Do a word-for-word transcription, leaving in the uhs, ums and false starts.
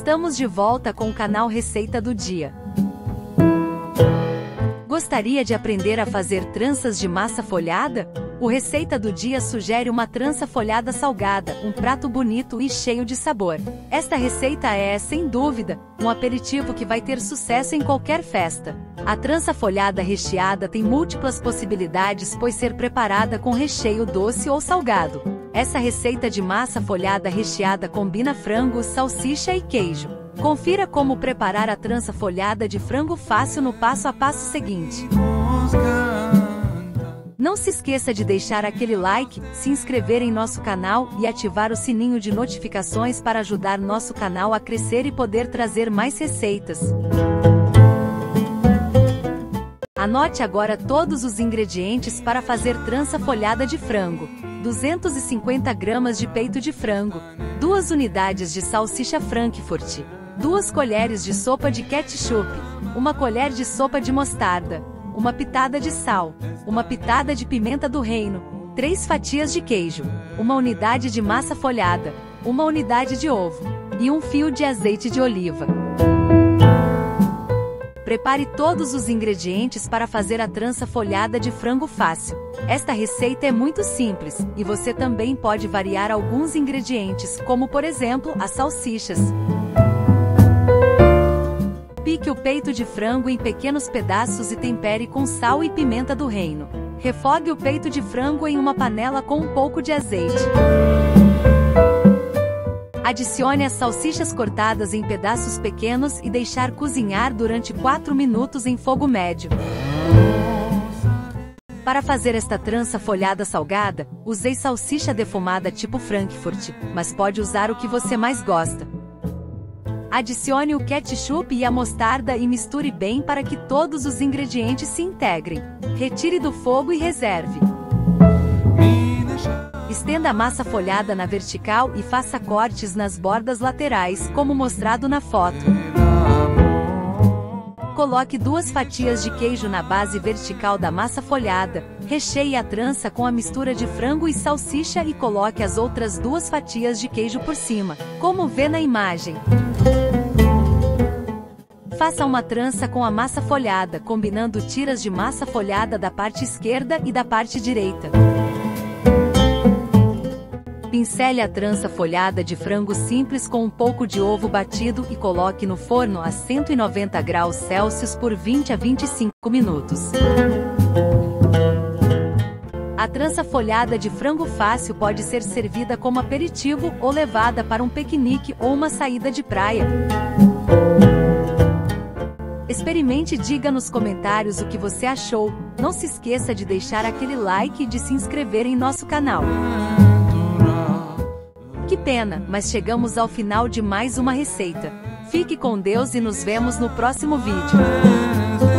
Estamos de volta com o canal Receita do Dia. Gostaria de aprender a fazer tranças de massa folhada? O Receita do Dia sugere uma trança folhada salgada, um prato bonito e cheio de sabor. Esta receita é, sem dúvida, um aperitivo que vai ter sucesso em qualquer festa. A trança folhada recheada tem múltiplas possibilidades, pois ser preparada com recheio doce ou salgado. Essa receita de massa folhada recheada combina frango, salsicha e queijo. Confira como preparar a trança folhada de frango fácil no passo a passo seguinte. Não se esqueça de deixar aquele like, se inscrever em nosso canal e ativar o sininho de notificações para ajudar nosso canal a crescer e poder trazer mais receitas. Anote agora todos os ingredientes para fazer trança folhada de frango. duzentos e cinquenta gramas de peito de frango, duas unidades de salsicha Frankfurt, duas colheres de sopa de ketchup, uma colher de sopa de mostarda, uma pitada de sal, uma pitada de pimenta do reino, três fatias de queijo, uma unidade de massa folhada, uma unidade de ovo e um fio de azeite de oliva. Prepare todos os ingredientes para fazer a trança folhada de frango fácil. Esta receita é muito simples, e você também pode variar alguns ingredientes, como por exemplo, as salsichas. Pique o peito de frango em pequenos pedaços e tempere com sal e pimenta do reino. Refogue o peito de frango em uma panela com um pouco de azeite. Adicione as salsichas cortadas em pedaços pequenos e deixar cozinhar durante quatro minutos em fogo médio. Para fazer esta trança folhada salgada, usei salsicha defumada tipo Frankfurt, mas pode usar o que você mais gosta. Adicione o ketchup e a mostarda e misture bem para que todos os ingredientes se integrem. Retire do fogo e reserve. Estenda a massa folhada na vertical e faça cortes nas bordas laterais, como mostrado na foto. Coloque duas fatias de queijo na base vertical da massa folhada, recheie a trança com a mistura de frango e salsicha e coloque as outras duas fatias de queijo por cima, como vê na imagem. Faça uma trança com a massa folhada, combinando tiras de massa folhada da parte esquerda e da parte direita. Pincele a trança folhada de frango simples com um pouco de ovo batido e coloque no forno a cento e noventa graus Celsius por vinte a vinte e cinco minutos. A trança folhada de frango fácil pode ser servida como aperitivo ou levada para um piquenique ou uma saída de praia. Experimente e diga nos comentários o que você achou. Não se esqueça de deixar aquele like e de se inscrever em nosso canal. Que pena, mas chegamos ao final de mais uma receita. Fique com Deus e nos vemos no próximo vídeo.